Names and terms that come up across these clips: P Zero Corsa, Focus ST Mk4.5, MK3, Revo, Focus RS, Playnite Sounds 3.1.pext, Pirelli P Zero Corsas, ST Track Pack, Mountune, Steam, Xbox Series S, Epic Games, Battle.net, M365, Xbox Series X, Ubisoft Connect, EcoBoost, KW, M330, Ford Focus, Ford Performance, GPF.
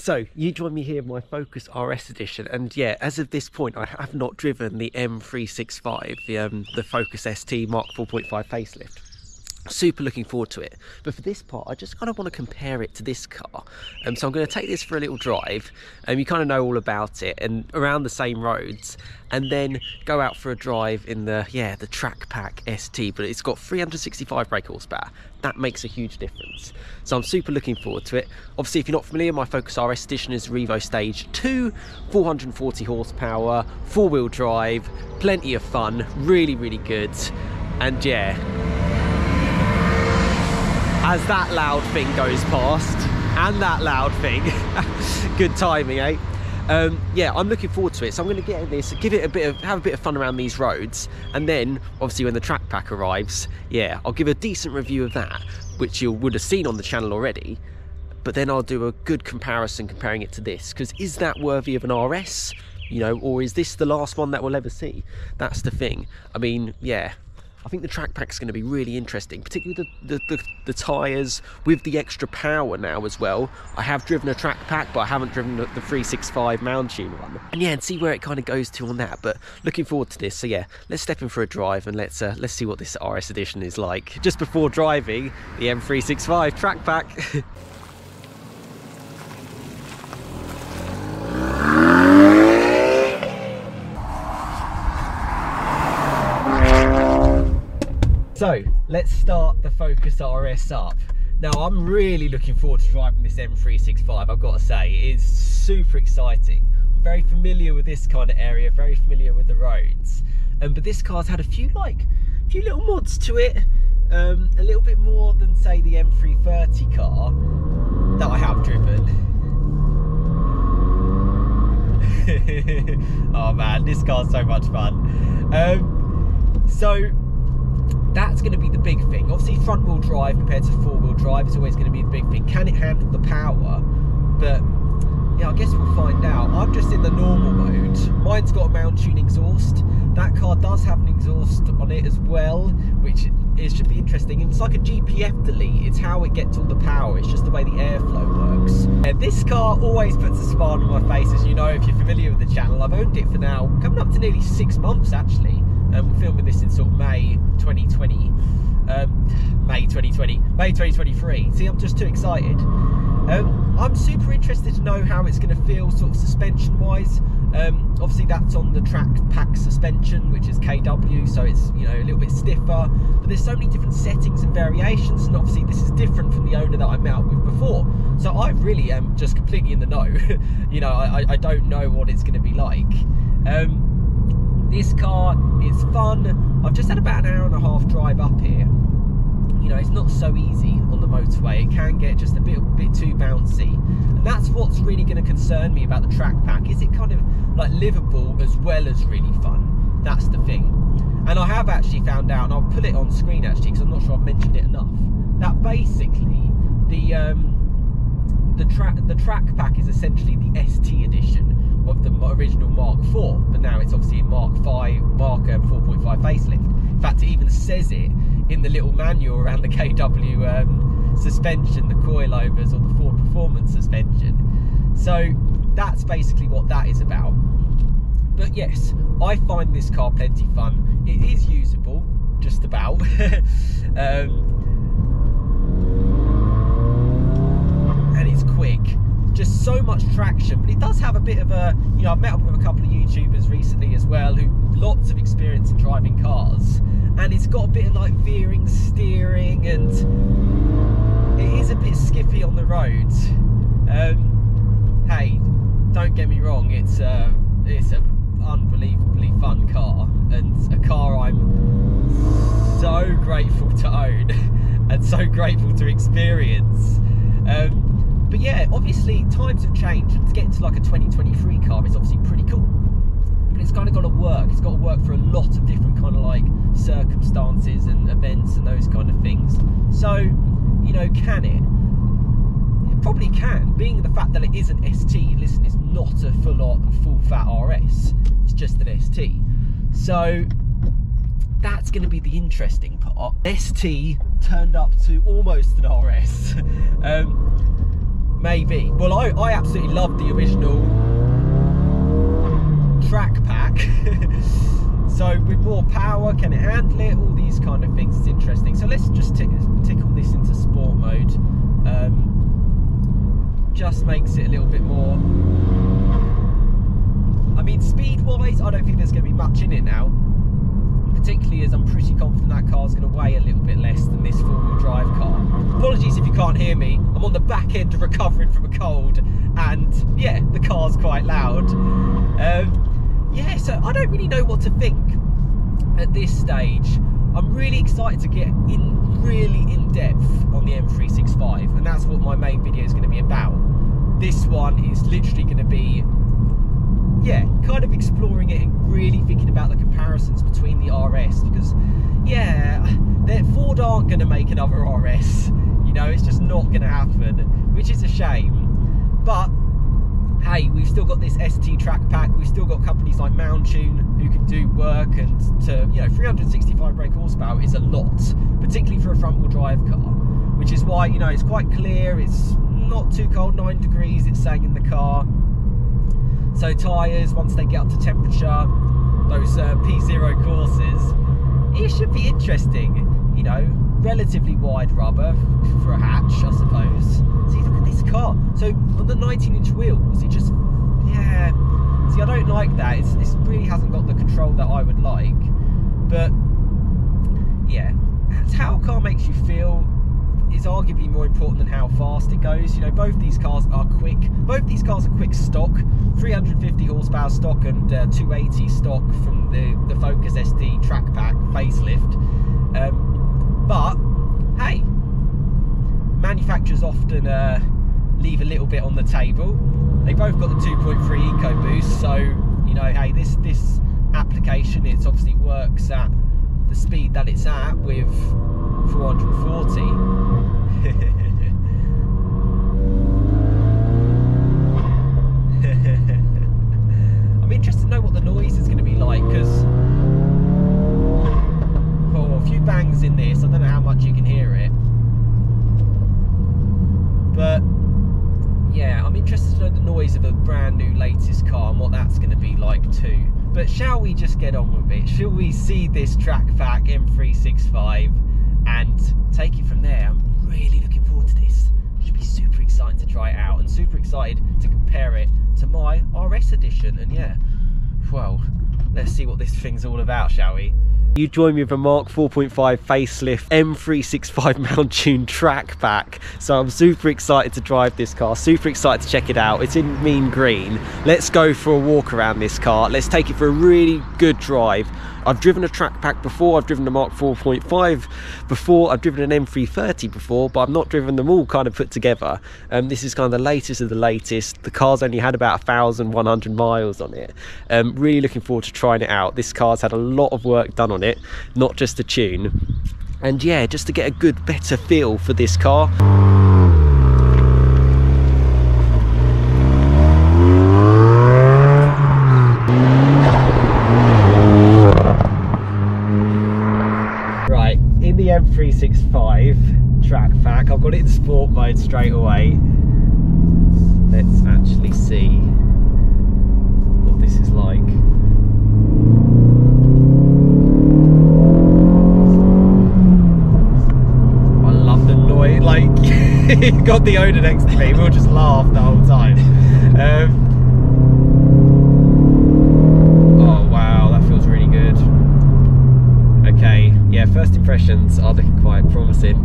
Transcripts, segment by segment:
So you join me here in my Focus RS edition, and yeah, as of this point I have not driven the M365, the Focus ST Mk4.5 facelift. Super looking forward to it, but for this part I just kind of want to compare it to this car, and so I'm going to take this for a little drive, and you kind of know all about it and around the same roads, and then go out for a drive in the the Track Pack ST, but it's got 365 brake horsepower. That makes a huge difference, so I'm super looking forward to it. Obviously, if you're not familiar, my Focus RS edition is Revo stage 2, 440 horsepower, four-wheel drive, plenty of fun, really good. And yeah, as that loud thing goes past, and that loud thing, good timing, eh? Yeah, I'm looking forward to it, so I'm going to get in this, give it a bit of, have a bit of fun around these roads, and then obviously when the Track Pack arrives, yeah, I'll give a decent review of that, which you would have seen on the channel already, but then I'll do a good comparison comparing it to this, because is that worthy of an RS, you know, or is this the last one that we'll ever see? That's the thing. I mean, yeah, I think the Track Pack's going to be really interesting, particularly the tyres with the extra power now as well. I have driven a Track Pack, but I haven't driven the 365 Mountune one. And yeah, and see where it kind of goes to on that, but looking forward to this. So yeah, let's step in for a drive and let's see what this RS edition is like. Just before driving the M365 Track Pack. So let's start the Focus RS up. Now I'm really looking forward to driving this M365, I've got to say. It's super exciting. I'm very familiar with this kind of area, very familiar with the roads. But this car's had a few little mods to it. A little bit more than say the M330 car that I have driven. Oh man, this car's so much fun. So that's going to be the big thing. Obviously front wheel drive compared to four wheel drive is always going to be the big thing. Can it handle the power? But yeah, I guess we'll find out. I'm just in the normal mode. Mine's got a Mountune exhaust. That car does have an exhaust on it as well, which it should be interesting. It's like a GPF delete. It's how it gets all the power. It's just the way the airflow works. Yeah, this car always puts a smile on my face, as you know, if you're familiar with the channel. I've owned it for now, coming up to nearly 6 months actually. We're filming this in sort of May 2023. See, I'm just too excited. I'm super interested to know how it's going to feel sort of suspension wise. Obviously that's on the Track Pack suspension, which is KW, so it's, you know, a little bit stiffer, but there's so many different settings and variations, and obviously this is different from the owner that I met up with before, so I really am just completely in the know. You know, I don't know what it's going to be like. This car is fun. I've just had about an hour and a half drive up here. You know, it's not so easy on the motorway. It can get just a bit too bouncy. And that's what's really going to concern me about the Track Pack. Is it kind of like livable as well as really fun? That's the thing. And I have actually found out, and I'll put it on screen actually, because I'm not sure I've mentioned it enough, that basically the Track Pack is essentially the ST edition of the original Mark 4, but now it's obviously a Mark 5, Mark 4.5 facelift. In fact, it even says it in the little manual around the KW suspension, the coilovers, or the Ford Performance suspension. So that's basically what that is about. But yes, I find this car plenty fun. It is usable, just about. And it's quick. Just so much traction, but it does have a bit of a, you know, I've met up with a couple of YouTubers recently as well who have lots of experience in driving cars, and it's got a bit of like veering steering, and it is a bit skippy on the roads. Hey, don't get me wrong, it's an unbelievably fun car, and a car I'm so grateful to own and so grateful to experience. But yeah, obviously times have changed, and to get into like a 2023 car is obviously pretty cool. But it's kind of got to work. It's got to work for a lot of different kind of like circumstances and events and those kind of things. So, you know, can it? It probably can, being the fact that it is an ST. Listen, it's not a full fat RS. It's just an ST. So that's going to be the interesting part. ST turned up to almost an RS. Maybe. Well, I absolutely loved the original track pack. So with more power, can it handle it? All these kind of things is interesting. So let's just tickle this into sport mode. Just makes it a little bit more... I mean, speed-wise, I don't think there's going to be much in it now. Particularly as I'm pretty confident that car's going to weigh a little bit less than this four-wheel drive car. Apologies if you can't hear me. I'm on the back end of recovering from a cold, and yeah, the car's quite loud. Yeah, so I don't really know what to think at this stage. I'm really excited to get in really in depth on the M365, and that's what my main video is going to be about. This one is literally going to be, yeah, kind of exploring it and really thinking about the comparisons between the RS, because yeah, Ford aren't going to make another RS, you know, it's just not going to happen, which is a shame. But hey, we've still got this ST Track Pack, we've still got companies like Mountune who can do work, and to, you know, 365 brake horsepower is a lot, particularly for a front wheel drive car, which is why, you know, it's quite clear, it's not too cold, 9 degrees it's saying in the car. So tyres, once they get up to temperature, those P0 Corsas, it should be interesting, you know, relatively wide rubber for a hatch, I suppose. See, look at this car. So on the 19-inch wheels, it just, yeah, see, I don't like that. It really hasn't got the control that I would like. But yeah, that's how a car makes you feel is arguably more important than how fast it goes. You know, both these cars are quick. Both these cars are quick stock, 350 horsepower stock and 280 stock from the Focus ST Track Pack facelift. But hey, manufacturers often leave a little bit on the table. They both got the 2.3 EcoBoost, so you know, hey, this application, it obviously works at the speed that it's at with 440. I'm interested to know what the noise is going to be like, because a few bangs in this, I don't know how much you can hear it, but yeah, I'm interested to know the noise of a brand new latest car and what that's going to be like too. But shall we just get on with it? Shall we see this Track Pack M365 and take it from there? I'm really looking forward to this. I should be super excited to try it out and super excited to compare it to my RS edition. And yeah, well, let's see what this thing's all about, shall we? You join me with a Mark 4.5 facelift M365 Mountune Track Pack. So I'm super excited to drive this car, super excited to check it out. It's in mean green. Let's go for a walk around this car. Let's take it for a really good drive. I've driven a Track Pack before, I've driven a Mark 4.5 before, I've driven an M330 before, but I've not driven them all kind of put together. This is kind of the latest of the latest. The car's only had about 1,100 miles on it. Really looking forward to trying it out. This car's had a lot of work done on it, not just the tune. And yeah, just to get a good, better feel for this car. M365 Track Pack. I've got it in sport mode straight away. Let's actually see what this is like. I love the noise. Like, you've got the owner next to me. We'll just laugh the whole time. First impressions are looking quite promising.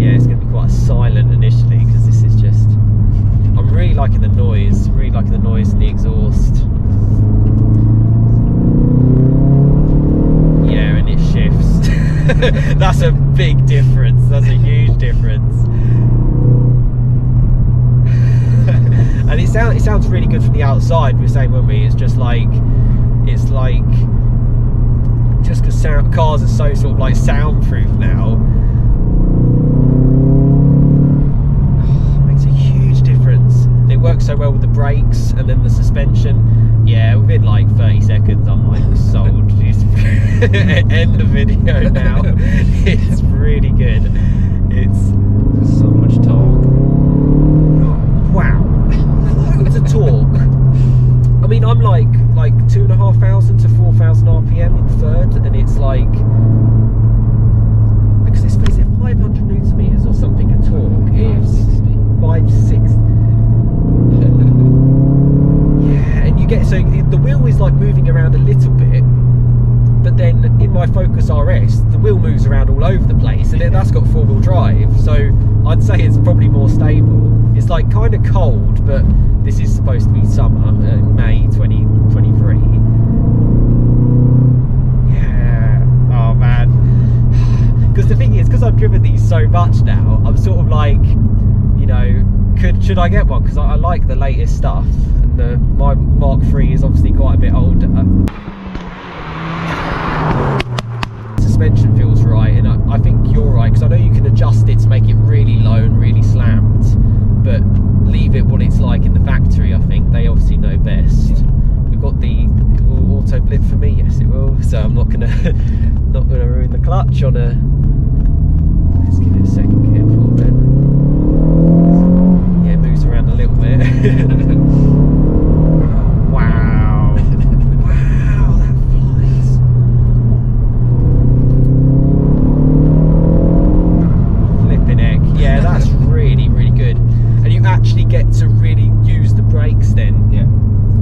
Yeah, it's going to be quite silent initially because this is just... I'm really liking the noise, and the exhaust. Yeah, and it shifts. That's a big difference, that's a huge difference. And it sounds really good from the outside. We were saying, weren't we? It's just like, just because cars are so sort of like soundproof now. Oh, it makes a huge difference. It works so well with the brakes and then the suspension. Yeah, within like 30 seconds I'm like sold. End the video now. It's really good. It's so much torque. Oh, wow. It's a torque. I mean, I'm like 2,500 to 4,000 RPM in third, and it's like, because it's 500 newton meters or something, a torque is 560. Yeah, and you get, so the wheel is like moving around a little bit, but then in my Focus RS, the wheel moves around all over the place, and that's got four-wheel drive, so I'd say it's probably more stable. It's like kind of cold, but this is supposed to be summer, May 2023. Yeah, oh man. Because the thing is, because I've driven these so much now, I'm sort of like, you know, should I get one? Because I like the latest stuff. And my Mark III is obviously quite a bit older. Suspension feels right, and I think you're right, because I know you can adjust it to make it really low and really slammed. But leave it what it's like in the factory, I think. They obviously know best. We've got the auto blip for me, yes it will. So I'm not gonna ruin the clutch on a, let's give it a second gear pull then. Yeah, it moves around a little bit. Wow. Wow, that flies. Flipping heck. Yeah, that's really, really good. Actually get to really use the brakes then. Yeah.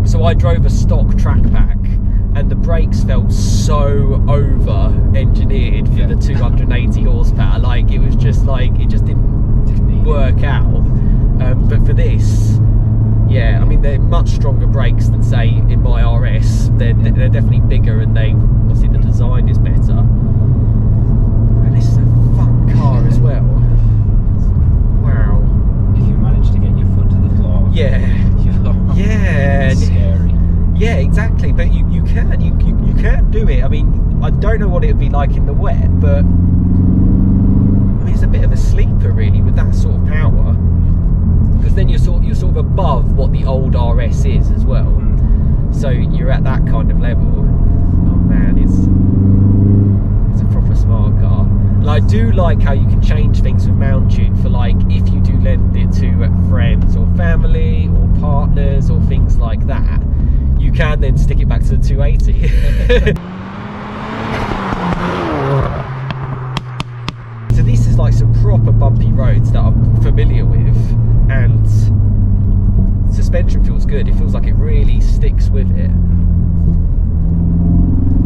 So I drove a stock track pack, and the brakes felt so over-engineered for the 280 horsepower. Like it was just like it just didn't work out. But for this, yeah, I mean they're much stronger brakes than say in my RS. They're definitely bigger, and they obviously the design is better. And this is a fun car as well. Yeah, yeah, it's scary. Yeah, exactly. But you can do it. I mean, I don't know what it'd be like in the wet, but I mean, it's a bit of a sleeper really with that sort of power, because then you're sort of above what the old RS is as well. So you're at that kind of level. Oh man, it's a proper smart car. And I do like how you can change things with Mountune for, like, if you do lend it to friends or family or partners or things like that, you can then stick it back to the 280. So this is like some proper bumpy roads that I'm familiar with, and suspension feels good. It feels like it really sticks with it.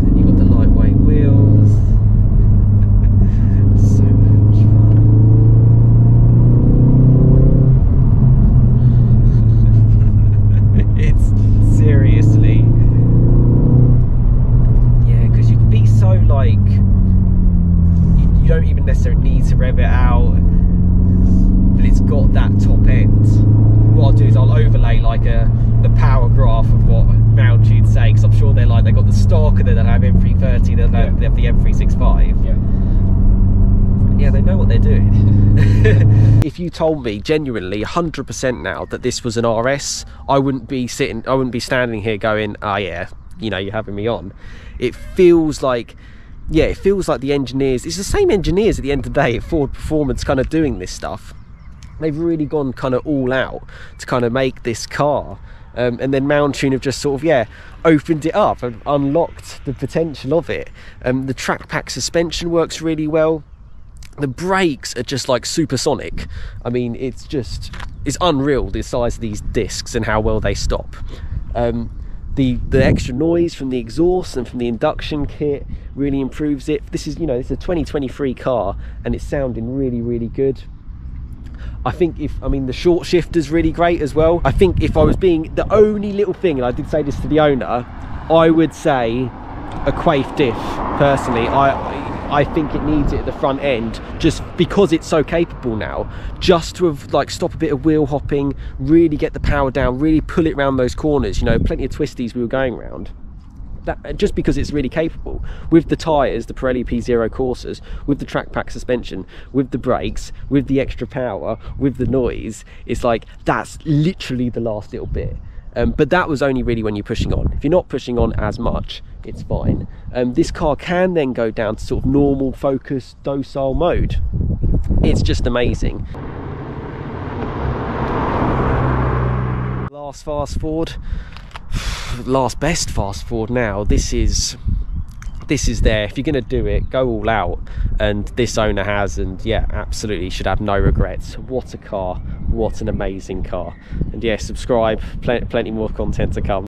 Then you've got the lightweight wheels. To rev it out, but it's got that top end. What I'll do is I'll overlay like the power graph of what Mountune'd say, because I'm sure they're like, they've got the stock, and then they'll have M330, they'll have the M365. Yeah, they know what they're doing. If you told me genuinely 100% now that this was an RS, I wouldn't be standing here going, oh yeah, you know, you're having me on. It feels like, yeah, it feels like the engineers, it's the same engineers at the end of the day at Ford Performance kind of doing this stuff. They've really gone kind of all out to kind of make this car. And then Mountune have just sort of, yeah, opened it up and unlocked the potential of it. The track pack suspension works really well. The brakes are just like supersonic. I mean, it's unreal the size of these discs and how well they stop. The extra noise from the exhaust and from the induction kit really improves it. This is, you know, this is a 2023 car, and it's sounding really, really good. I think the short shifter's really great as well. I think if I was being the only little thing, and I did say this to the owner, I would say a quaff diff, personally. I think it needs it at the front end, just because it's so capable now, just to have like stop a bit of wheel hopping, really get the power down, really pull it round those corners, you know, plenty of twisties we were going round. that just because it's really capable, with the tyres, the Pirelli P Zero Corsas, with the track pack suspension, with the brakes, with the extra power, with the noise, it's like that's literally the last little bit. But that was only really when you're pushing on. If you're not pushing on as much, it's fine. This car can then go down to sort of normal, focused, docile mode. It's just amazing. Last fast forward, last best fast forward now. This is there. If you're going to do it, go all out. And this owner has, and yeah, absolutely should have no regrets. What a car. What an amazing car. And yeah, subscribe. Plenty more content to come.